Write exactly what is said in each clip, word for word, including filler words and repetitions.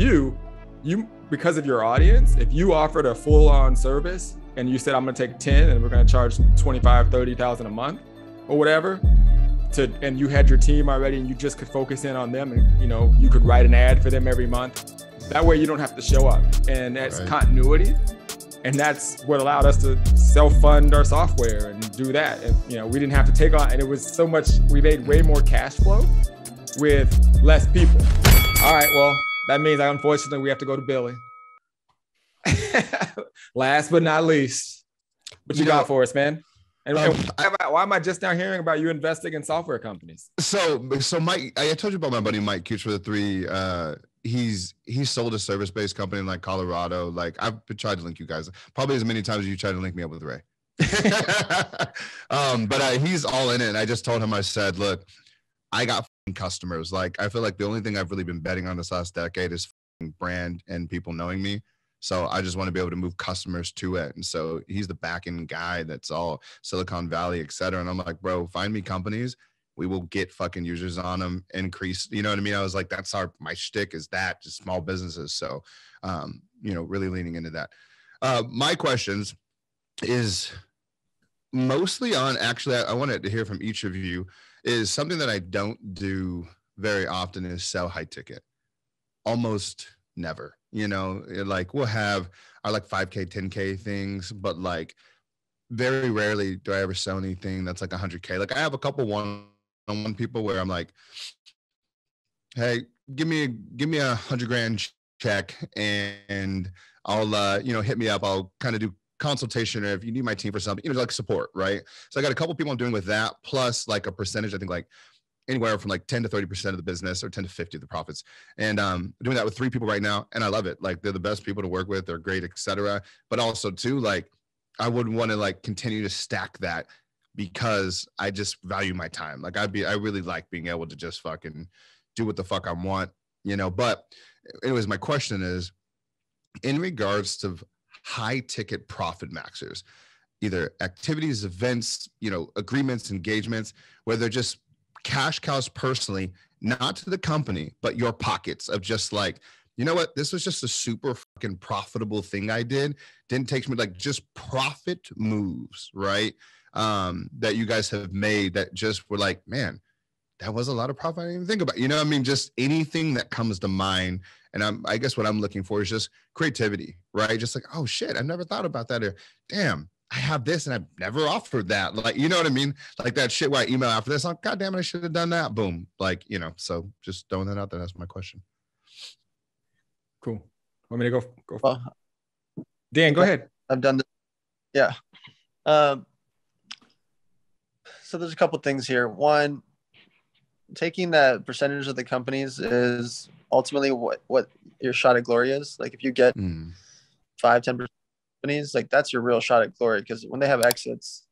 you, you because of your audience, if you offered a full-on service and you said, I'm gonna take ten and we're gonna charge twenty-five, thirty thousand a month or whatever, to, and you had your team already and you just could focus in on them, and you know, you could write an ad for them every month. That way you don't have to show up, and that's right. Continuity. And that's what allowed us to self-fund our software and do that. And, you know, we didn't have to take on, and it was so much, we made way more cash flow with less people. All right, well, that means like, unfortunately we have to go to Billy. Last but not least, what you, you got know, for us, man? And, um, and why, am I, why am I just now hearing about you investing in software companies? So, so Mike, I told you about my buddy, Mike Kutcher, the three, uh, he's he sold a service-based company in like Colorado. Like I've tried to link you guys probably as many times as you tried to link me up with Ray. um but I, he's all in it, and I just told him, I said, look, I got customers. Like I feel like the only thing I've really been betting on this last decade is brand and people knowing me, so I just want to be able to move customers to it. And so he's the back-end guy that's all Silicon Valley, etc. And I'm like, bro, find me companies. We will get fucking users on them, increase, you know what I mean? I was like, that's our, my shtick is that, just small businesses. So, um, you know, really leaning into that. Uh, my questions is mostly on, actually, I, I wanted to hear from each of you, is something that I don't do very often is sell high ticket. Almost never, you know, like we'll have our like five K, ten K things, but like very rarely do I ever sell anything that's like one hundred K. Like I have a couple one on people where I'm like, hey, give me give me a hundred grand check and I'll uh you know, hit me up, I'll kind of do consultation, or if you need my team for something, you know, like support, right? So I got a couple people I'm doing with that, plus like a percentage, I think like anywhere from like ten to thirty percent of the business, or ten to fifty of the profits. And um doing that with three people right now, and I love it. Like they're the best people to work with, they're great, etc. But also too, like I would want to like continue to stack that, because I just value my time. Like I'd be, I really like being able to just fucking do what the fuck I want, you know? But anyways, my question is in regards to high ticket profit maxers, either activities, events, you know, agreements, engagements, where they're just cash cows personally, not to the company, but your pockets of just like, you know what? This was just a super fucking profitable thing I did. Didn't take me, like just profit moves, right? Um, that you guys have made that just were like, man, that was a lot of profit I didn't even think about. You know what I mean? Just anything that comes to mind. And I'm, I guess what I'm looking for is just creativity, right? Just like, oh shit, I never thought about that. Or damn, I have this and I've never offered that. Like, you know what I mean? Like that shit where I email after this, I'm, God damn it, I should have done that. Boom. Like, you know, so just throwing that out there. That's my question. Cool. Want me to go? go well, Dan, go I've, ahead. I've done this. Yeah. Um, so there's a couple things here. One, taking that percentage of the companies is ultimately what, what your shot at glory is. Like if you get mm. five, ten percent companies, like that's your real shot at glory. Because when they have exits,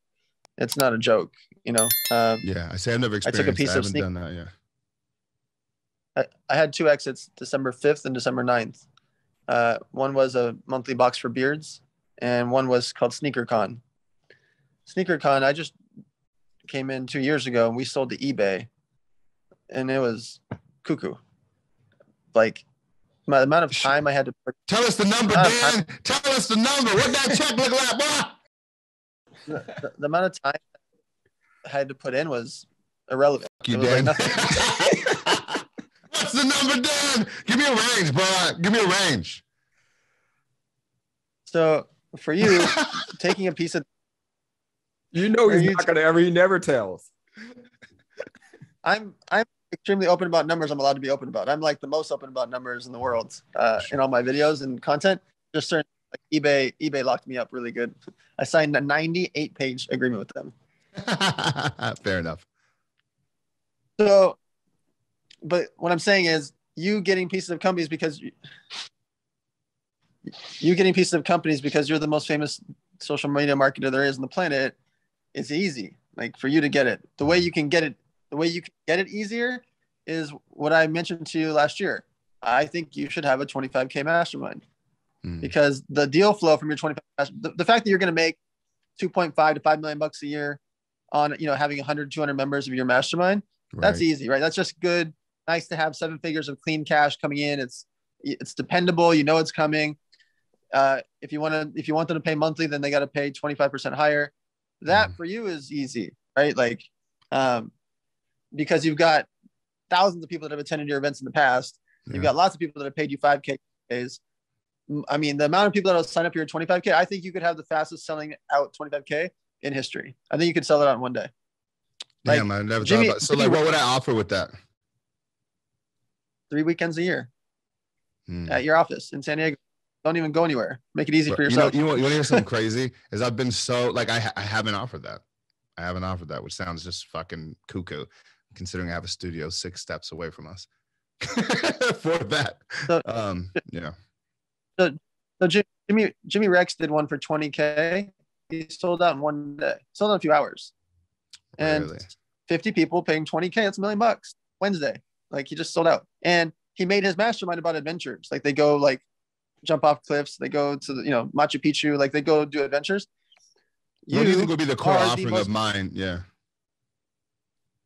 it's not a joke, you know? Um, yeah. I say I've never experienced I took a piece I of haven't done that, yeah. I had two exits, December fifth and December ninth. Uh, one was a monthly box for beards, and one was called SneakerCon. SneakerCon, I just came in two years ago, and we sold to eBay, and it was cuckoo. Like, my, the amount of time I had to... Tell us the number, Dan! Tell us the number! What that check look like, boy? The, the, the amount of time I had to put in was irrelevant. Fuck you, Dan. What's the number, Dan? Give me a range, bro. Give me a range. So for you, taking a piece of, you know, he's you not gonna ever. He never tells. I'm I'm extremely open about numbers. I'm allowed to be open about. I'm like the most open about numbers in the world uh, sure. in all my videos and content. Just certain, like eBay eBay locked me up really good. I signed a ninety-eight page agreement with them. Fair enough. So. But what I'm saying is you getting pieces of companies because you, you getting pieces of companies because you're the most famous social media marketer there is on the planet. It's easy. Like for you to get it, the way you can get it, the way you can get it easier is what I mentioned to you last year. I think you should have a twenty-five K mastermind mm. because the deal flow from your twenty-five, the, the fact that you're going to make two point five to five million bucks a year on, you know, having one hundred, two hundred members of your mastermind, right. That's easy, right? That's just good. Nice to have seven figures of clean cash coming in. It's it's dependable. You know it's coming. Uh, if you want to, if you want them to pay monthly, then they got to pay twenty-five percent higher. That mm. for you is easy, right? Like, um, because you've got thousands of people that have attended your events in the past. Yeah. You've got lots of people that have paid you five K days. I mean, the amount of people that will sign up for your twenty-five K, I think you could have the fastest selling out twenty-five K in history. I think you could sell it out in one day. Like, damn, I never Jimmy, thought about it. So like, what would I offer with that? Three weekends a year mm. at your office in San Diego. Don't even go anywhere. Make it easy but for yourself. You know, you want to hear something crazy? Is I've been so like, I, I haven't offered that. I haven't offered that, which sounds just fucking cuckoo, considering I have a studio six steps away from us for that. So, um, yeah. So, so Jimmy, Jimmy Rex did one for twenty K. He sold out in one day, sold out in a few hours. And really? fifty people paying twenty K, that's a million bucks. Wednesday. Like, he just sold out. And he made his mastermind about adventures. Like, they go like jump off cliffs. They go to the, you know, Machu Picchu. Like, they go do adventures. You what do you think would be the core offering the most, of mine? Yeah.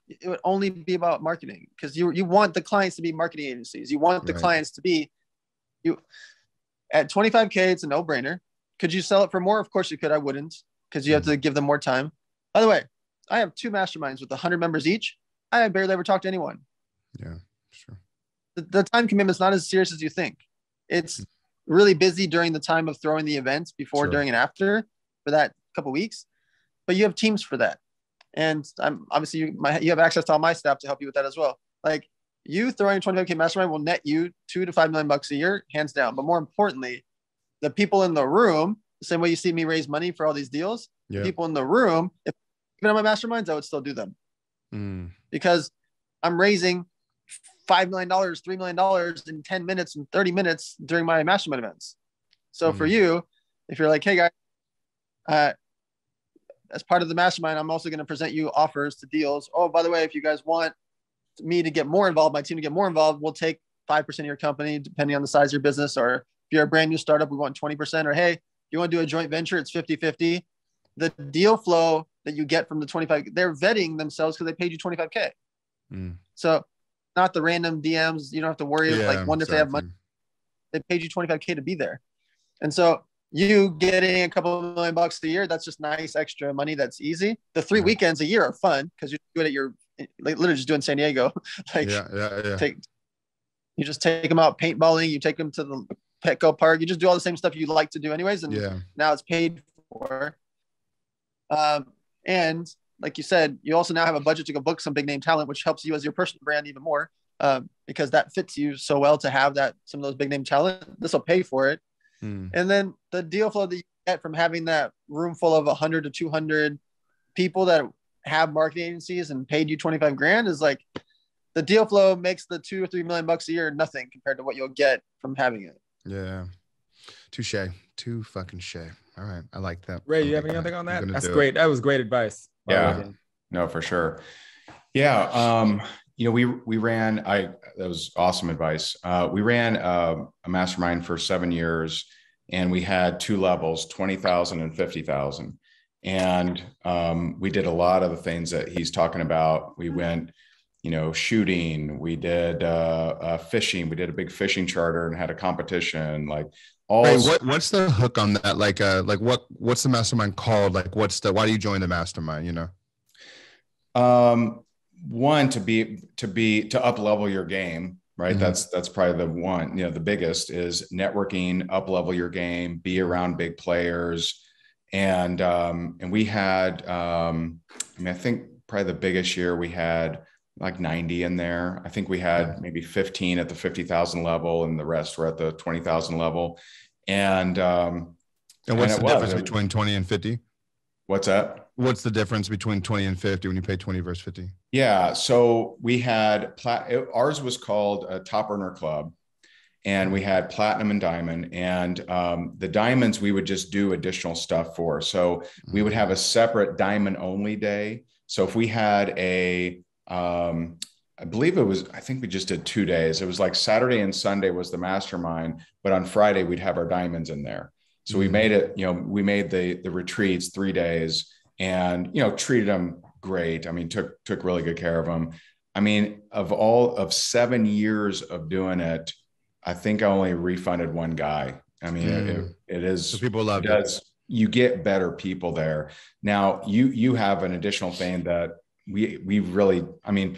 It would only be about marketing, because you you want the clients to be marketing agencies. You want the right. clients to be you. At twenty-five K, it's a no-brainer. Could you sell it for more? Of course you could. I wouldn't, because you have mm. to give them more time. By the way, I have two masterminds with one hundred members each. I barely ever talked to anyone. Yeah, sure. The, the time commitment's not as serious as you think. It's really busy during the time of throwing the events, before, sure. during, and after, for that couple weeks. But you have teams for that, and I'm obviously you, my, you have access to all my staff to help you with that as well. Like, you throwing a twenty-five K mastermind will net you two to five million bucks a year, hands down. But more importantly, the people in the room, the same way you see me raise money for all these deals, yeah. people in the room, if even on my masterminds, I would still do them mm. because I'm raising five million dollars, three million dollars in ten minutes and thirty minutes during my mastermind events. So mm. for you, if you're like, hey guys, uh, as part of the mastermind, I'm also going to present you offers to deals. Oh, by the way, if you guys want me to get more involved, my team to get more involved, we'll take five percent of your company, depending on the size of your business. Or if you're a brand new startup, we want twenty percent. Or hey, you want to do a joint venture, it's fifty fifty. The deal flow that you get from the twenty-five, they're vetting themselves because they paid you twenty-five K. Mm. So not the random D Ms. You don't have to worry yeah, about like wonder exactly. if they have money. They paid you twenty-five K to be there. And so you getting a couple of million bucks a year, that's just nice extra money. That's easy. The three yeah. weekends a year are fun because you do it at your, like, literally just doing San Diego. like yeah, yeah, yeah. Take, you just take them out paintballing. You take them to the Petco Park. You just do all the same stuff you like to do anyways. And yeah. now it's paid for. Um, and like you said, you also now have a budget to go book some big name talent, which helps you as your personal brand even more, uh, because that fits you so well to have that, some of those big name talent. This will pay for it. Mm. And then the deal flow that you get from having that room full of one hundred to two hundred people that have marketing agencies and paid you twenty-five grand is like, the deal flow makes the two or three million bucks a year nothing compared to what you'll get from having it. Yeah. Touche. Too fucking shay. All right. I like that. Ray, you have anything on that? That's great. That was great advice. Yeah, no, for sure. Yeah. Um, you know, we, we ran, I, that was awesome advice. Uh, we ran uh, a mastermind for seven years and we had two levels, twenty thousand and fifty thousand. And um, we did a lot of the things that he's talking about. We went, you know, shooting, we did uh, uh, fishing, we did a big fishing charter and had a competition, like all. Wait, what, what's the hook on that? Like, uh, like what, what's the mastermind called? Like, what's the, why do you join the mastermind? You know, um, one, to be, to be, to up level your game, right? Mm-hmm. That's, that's probably the one, you know, the biggest is networking, up level your game, be around big players. And, um, and we had, um, I mean, I think probably the biggest year we had like ninety in there. I think we had maybe fifteen at the fifty thousand level and the rest were at the twenty thousand level. And, um, and what's and the difference was, between twenty and fifty? What's that? What's the difference between twenty and fifty when you pay twenty versus fifty? Yeah. So we had, plat- ours was called a Top Earner Club, and we had platinum and diamond, and um, the diamonds, we would just do additional stuff for. So mm-hmm. we would have a separate diamond only day. So if we had a, Um, I believe it was, I think we just did two days. It was like Saturday and Sunday was the mastermind, but on Friday we'd have our diamonds in there. So mm-hmm. we made it, you know, we made the, the retreats three days and, you know, treated them great. I mean, took, took really good care of them. I mean, of all of seven years of doing it, I think I only refunded one guy. I mean, mm. it, it is. So people love it. Does, you get better people there. Now you, you have an additional thing that we, we really, I mean,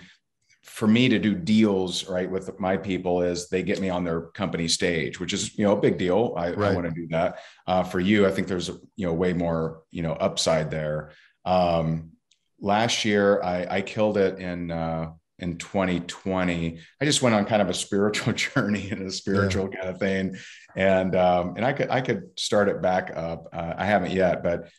for me to do deals right with my people is they get me on their company stage, which is, you know, a big deal. I, right. I want to do that. Uh, for you, I think there's, you know, way more, you know, upside there. Um, last year I, I killed it in, uh, in twenty twenty, I just went on kind of a spiritual journey and a spiritual yeah. kind of thing. And, um, and I could, I could start it back up. Uh, I haven't yet, but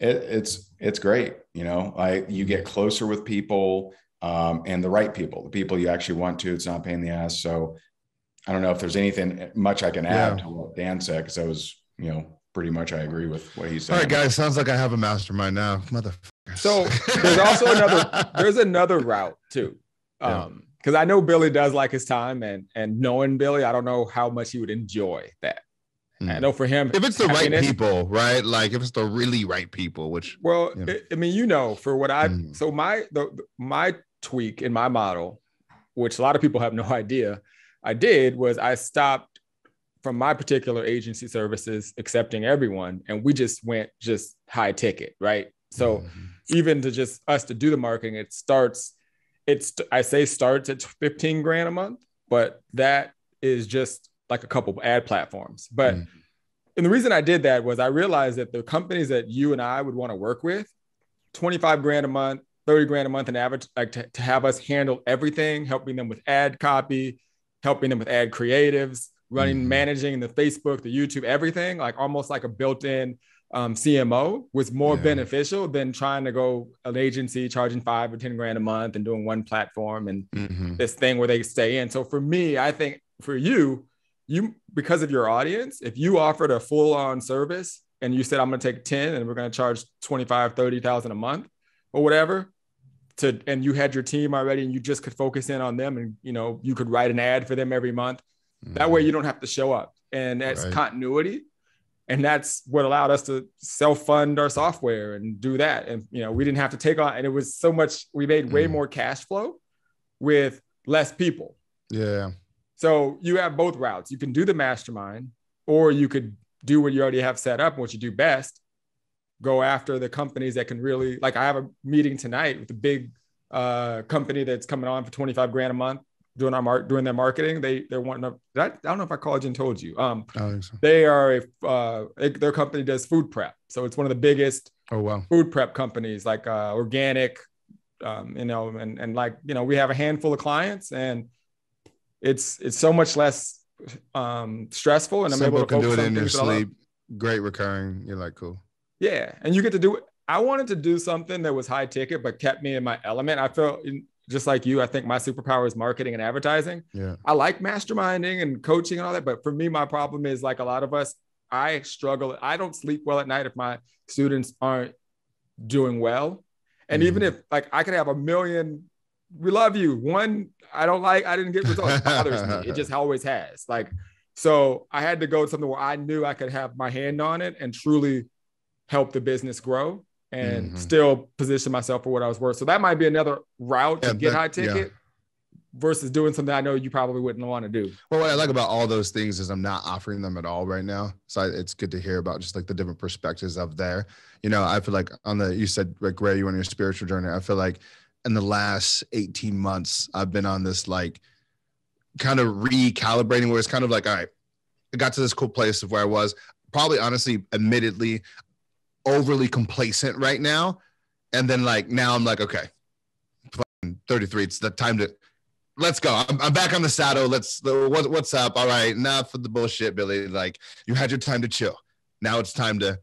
it, it's, it's great. You know, I, you get closer with people, um, and the right people, the people you actually want to, it's not a pain in the ass. So I don't know if there's anything much I can add yeah. to what Dan said, cause I was, you know, pretty much, I agree with what he said. All right, guys, sounds like I have a mastermind now. Motherfuckers. So there's also another, there's another route too. Yeah. Um, cause I know Billy does like his time, and, and knowing Billy, I don't know how much he would enjoy that. Mm. I know for him, if it's the right people, right? Like if it's the really right people, which, well, you know. it, I mean, you know, for what I, mm. so my, the, my tweak in my model, which a lot of people have no idea I did, was I stopped from my particular agency services accepting everyone. And we just went just high ticket. Right. So mm-hmm. even to just us to do the marketing, it starts It's, I say starts at fifteen grand a month, but that is just like a couple of ad platforms. But mm. and the reason I did that was I realized that the companies that you and I would want to work with, twenty-five grand a month, thirty grand a month in average, like to, to have us handle everything, helping them with ad copy, helping them with ad creatives, running, mm. managing the Facebook, the YouTube, everything, like almost like a built-in um, C M O was more yeah. beneficial than trying to go an agency charging five or ten grand a month and doing one platform and mm-hmm. this thing where they stay in. So for me, I think for you, you, because of your audience, if you offered a full on service and you said, I'm going to take ten and we're going to charge twenty-five, thirty thousand a month or whatever to, and you had your team already and you just could focus in on them and, you know, you could write an ad for them every month. Mm-hmm. That way you don't have to show up, and that's right. continuity. And that's what allowed us to self-fund our software and do that. And, you know, we didn't have to take on, and it was so much, we made way mm. more cash flow with less people. Yeah. So you have both routes. You can do the mastermind, or you could do what you already have set up and what you do best, go after the companies that can really, like I have a meeting tonight with a big uh, company that's coming on for twenty-five grand a month. Doing our mark, doing their marketing, they they're wanting to. I, I don't know if I called you and told you. Um, so. They are a uh, it, their company does food prep, so it's one of the biggest oh, wow. food prep companies, like uh, organic, um, you know, and and like you know, we have a handful of clients, and it's it's so much less um, stressful, and I'm Simple able to can focus do it on in your sleep. Great recurring, you're like cool. Yeah, and you get to do it. I wanted to do something that was high ticket, but kept me in my element. I felt. In, Just like you, I think my superpower is marketing and advertising. Yeah. I like masterminding and coaching and all that. But for me, my problem is like a lot of us, I struggle. I don't sleep well at night if my students aren't doing well. And mm. even if like I could have a million, we love you. One, I don't like, I didn't get results. It bothers me. It just always has. Like, so I had to go to something where I knew I could have my hand on it and truly help the business grow. And mm-hmm. still position myself for what I was worth. So that might be another route yeah, to get that, high ticket yeah. versus doing something I know you probably wouldn't want to do. Well, what I like about all those things is I'm not offering them at all right now. So I, it's good to hear about just like the different perspectives of there. You know, I feel like on the, you said like Ray, you on your spiritual journey. I feel like in the last eighteen months, I've been on this like kind of recalibrating where it's kind of like, all right, I got to this cool place of where I was probably honestly, admittedly, overly complacent right now, and then like now I'm like, okay, thirty-three, it's the time to let's go. I'm, I'm back on the saddle. Let's what, what's up? All right, enough of the bullshit, Billy. Like you had your time to chill. Now it's time to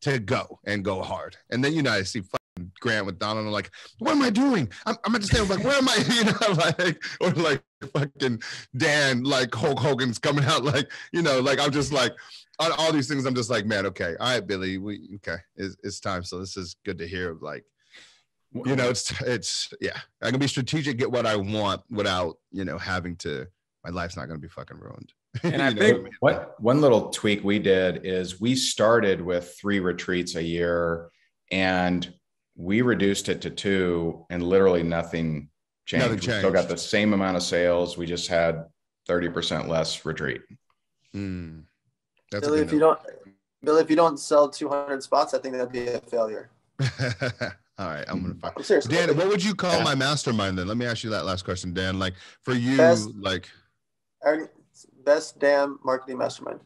to go and go hard. And then you know I see fucking Grant with Donald. I'm like, what am I doing? I'm I'm just saying like, where am I? You know, like or like fucking Dan, like Hulk Hogan's coming out, like you know, like I'm just like. On all these things, I'm just like, man, okay. All right, Billy, we, okay, it's, it's time. So this is good to hear. Like, you know, it's, it's, yeah. I can be strategic, get what I want without, you know, having to, my life's not going to be fucking ruined. And I think I mean? what one little tweak we did is we started with three retreats a year and we reduced it to two and literally nothing changed. Nothing changed. We still got the same amount of sales. We just had thirty percent less retreat. Mm. That's Billy, if you don't, Billy, if you don't sell two hundred spots, I think that'd be a failure. All right, I'm gonna find. I'm serious. Dan, what would you call yeah. my mastermind then? Let me ask you that last question, Dan. Like for you, best, like best damn marketing mastermind.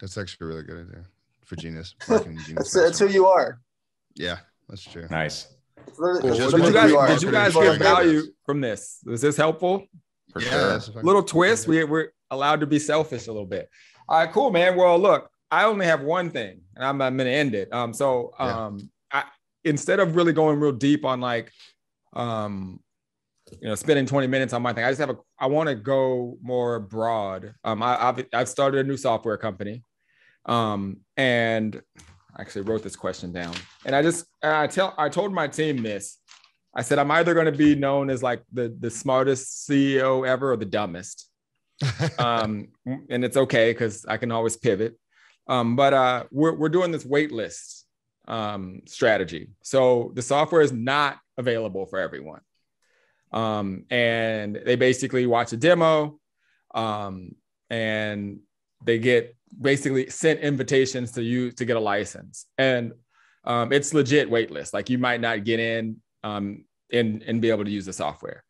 That's actually a really good idea for Genius. Marketing Genius. that's, that's who you are. Yeah, that's true. Nice. Well, did, you guys, you did you guys get value from this? Was this helpful? For yeah. Sure. Little twist. We we're allowed to be selfish a little bit. All right, cool, man. Well, look, I only have one thing, and I'm, I'm gonna end it. Um, so um. Yeah. Instead of really going real deep on like, um, you know, spending twenty minutes on my thing, I just have a, I want to go more broad. Um, I, I've, I've started a new software company. Um, and I actually wrote this question down and I just, I tell, I told my team this, I said, I'm either going to be known as like the, the smartest C E O ever or the dumbest. um, and it's okay. Cause I can always pivot. Um, but, uh, we're, we're doing this wait list um, strategy. So the software is not available for everyone. Um, and they basically watch a demo, um, and they get basically sent invitations to you to get a license. And, um, it's legit waitlist. Like you might not get in, um, and, and be able to use the software.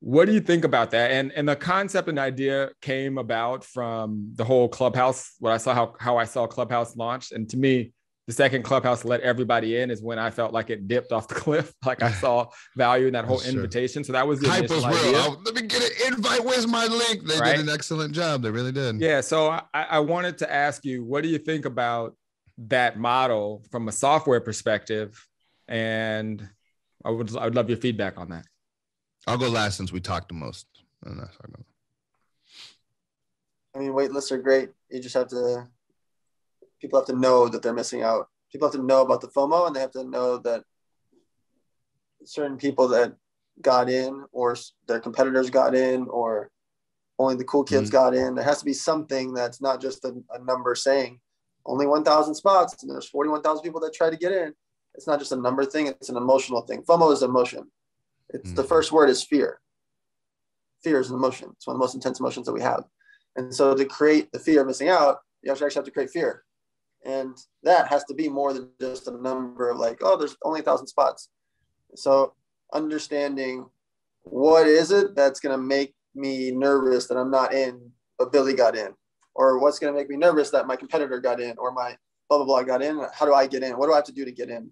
What do you think about that? And, and the concept and idea came about from the whole Clubhouse, what I saw, how, how I saw Clubhouse launched. And to me, the second Clubhouse let everybody in is when I felt like it dipped off the cliff. Like I saw value in that whole sure. invitation. So that was the initial idea. I, let me get an invite. Where's my link? They right? did an excellent job. They really did. Yeah. So I, I wanted to ask you, what do you think about that model from a software perspective? And I would, I would love your feedback on that. I'll go last since we talked the most. I, don't know. I mean, wait lists are great. You just have to... People have to know that they're missing out. People have to know about the FOMO, and they have to know that certain people that got in or their competitors got in or only the cool kids mm-hmm. got in. There has to be something that's not just a, a number saying only one thousand spots and there's forty-one thousand people that try to get in. It's not just a number thing. It's an emotional thing. FOMO is emotion. It's mm-hmm. the first word is fear. Fear is an emotion. It's one of the most intense emotions that we have. And so to create the fear of missing out, you actually have to create fear. And that has to be more than just a number of like, oh, there's only a thousand spots. So understanding what is it that's going to make me nervous that I'm not in, but Billy got in, or what's going to make me nervous that my competitor got in or my blah, blah, blah got in. How do I get in? What do I have to do to get in?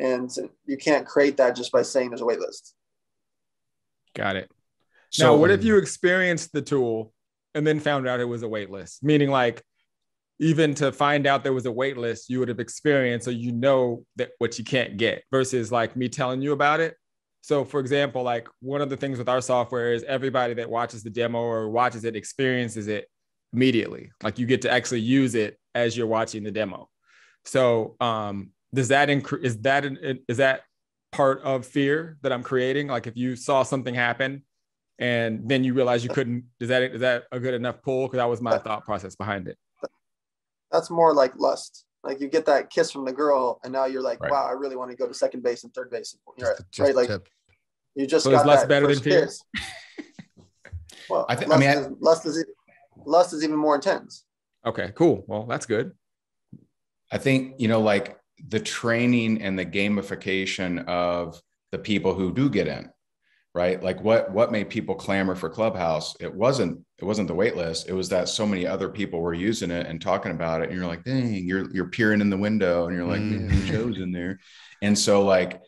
And you can't create that just by saying there's a wait list. Got it. So now, what if you experienced the tool and then found out it was a wait list? Meaning like, even to find out there was a wait list, you would have experienced, so you know that what you can't get versus like me telling you about it. So for example, like one of the things with our software is everybody that watches the demo or watches it experiences it immediately. Like you get to actually use it as you're watching the demo. So um, does that incre- is that an, is that part of fear that I'm creating? Like if you saw something happen and then you realize you couldn't, is that is that a good enough pull? Because that was my thought process behind it. That's more like lust. Like you get that kiss from the girl and now you're like, right. wow, I really want to go to second base and third base. And, right. Just, just right? Like tip. You just so got lust that better first than kiss. Well, I, th- lust I mean, I- is, lust is, lust is even more intense. Okay, cool. Well, that's good. I think, you know, like the training and the gamification of the people who do get in, right? Like what, what made people clamor for Clubhouse? It wasn't, it wasn't the wait list. It was that so many other people were using it and talking about it. And you're like, dang, you're, you're peering in the window and you're like, mm. man, Joe's in there. And so like,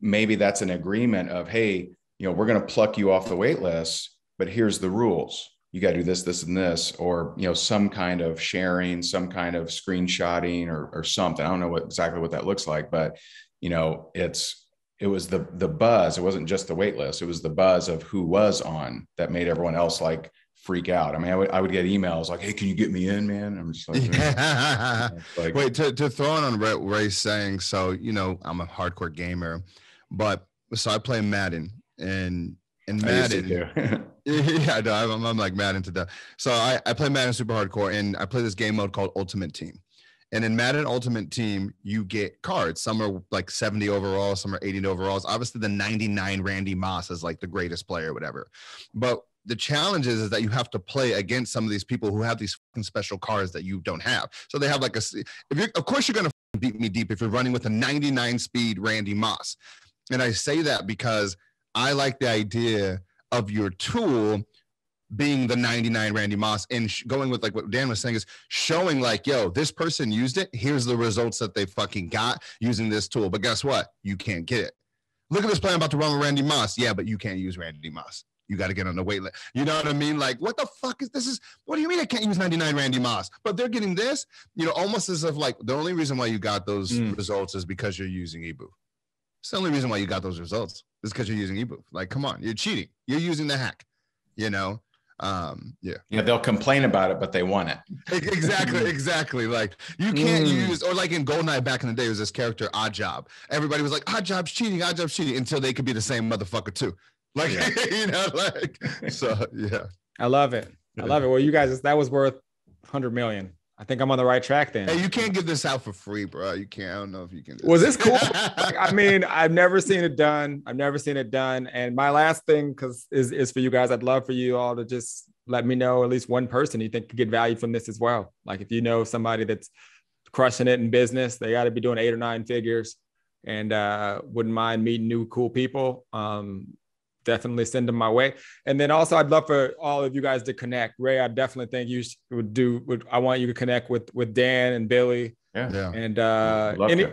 maybe that's an agreement of, hey, you know, we're going to pluck you off the wait list, but here's the rules. You got to do this, this, and this, or, you know, some kind of sharing, some kind of screenshotting or, or something. I don't know what exactly what that looks like, but you know, it's, it was the the buzz. It wasn't just the wait list. It was the buzz of who was on that made everyone else like freak out. I mean, I would, I would get emails like, hey, can you get me in, man? I'm just like, yeah. like wait, to, to throw it on Ray, Ray saying, so, you know, I'm a hardcore gamer, but so I play Madden and, and Madden. yeah, I know, I'm, I'm like Madden to death. So I, I play Madden super hardcore and I play this game mode called Ultimate Team. And in Madden Ultimate Team, you get cards. Some are like seventy overall, some are eighty overalls. Obviously, the ninety-nine Randy Moss is like the greatest player, whatever. But the challenge is, is that you have to play against some of these people who have these fucking special cars that you don't have. So they have like a, if you're, of course you're going to beat me deep if you're running with a ninety-nine speed Randy Moss. And I say that because I like the idea of your tool being the ninety-nine Randy Moss and going with like what Dan was saying is showing like, yo, this person used it. Here's the results that they fucking got using this tool. But guess what? You can't get it. Look at this play I'm about to run with Randy Moss. Yeah, but you can't use Randy Moss. You got to get on the wait list. You know what I mean? Like, what the fuck is this? Is what do you mean I can't use ninety-nine Randy Moss? But they're getting this, you know, almost as if like the only reason why you got those mm. results is because you're using EBOOV. It's the only reason why you got those results is because you're using EBOOV. Like, come on, you're cheating. You're using the hack, you know? Um, yeah. Yeah, they'll complain about it, but they want it. Exactly, exactly. Like you can't mm. use, or like in GoldenEye back in the day, there was this character, Odd Job. Everybody was like, Odd Job's cheating, Odd Job's cheating, until they could be the same motherfucker too. Like, yeah. you know, like, so yeah. I love it. I love it. Well, you guys, that was worth one hundred million. I think I'm on the right track then. Hey, you can't give this out for free, bro. You can't. I don't know if you can. Was this cool? Like, I mean, I've never seen it done. I've never seen it done. And my last thing, because is, is for you guys, I'd love for you all to just let me know at least one person you think could get value from this as well. Like if you know somebody that's crushing it in business, they got to be doing eight or nine figures and uh, wouldn't mind meeting new cool people. Um, definitely send them my way. And then also I'd love for all of you guys to connect. Ray, I definitely think you would do, would, I want you to connect with, with Dan and Billy. Yeah. yeah. And uh, any,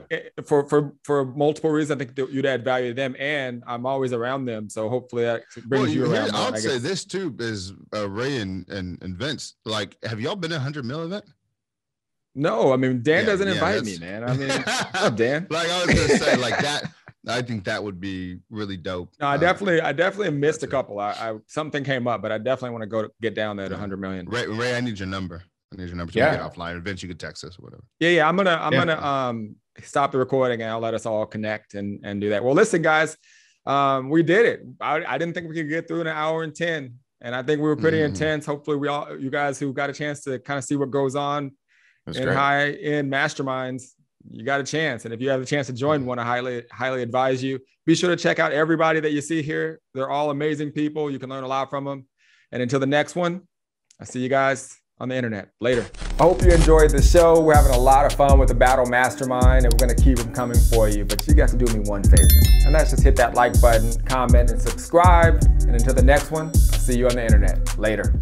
for, for, for multiple reasons, I think you'd add value to them and I'm always around them. So hopefully that brings well, you around. Here, I would I say this too is uh, Ray and, and, and Vince. Like, have y'all been at a hundred mil event? No, I mean, Dan yeah, doesn't yeah, invite that's... me, man. I mean, what's up, Dan? Like I was going to say like that. I think that would be really dope. No, I definitely, uh, I definitely missed a couple. I, I something came up, but I definitely want to go to get down there at one hundred million. Ray, Ray, I need your number. I need your number to yeah. get offline. Or Vince, you could text us or whatever. Yeah, yeah. I'm gonna, I'm yeah. gonna um stop the recording and I'll let us all connect and and do that. Well, listen, guys, um, we did it. I, I didn't think we could get through in an hour and ten, and I think we were pretty mm-hmm. intense. Hopefully, we all, you guys who got a chance to kind of see what goes on That's in great. high end masterminds. You got a chance. And if you have a chance to join one, I highly, highly advise you. Be sure to check out everybody that you see here. They're all amazing people. You can learn a lot from them. And until the next one, I'll see you guys on the internet later. I hope you enjoyed the show. We're having a lot of fun with the Battle Mastermind and we're going to keep them coming for you. But you got to do me one favor. And that's just hit that like button, comment, and subscribe. And until the next one, I'll see you on the internet later.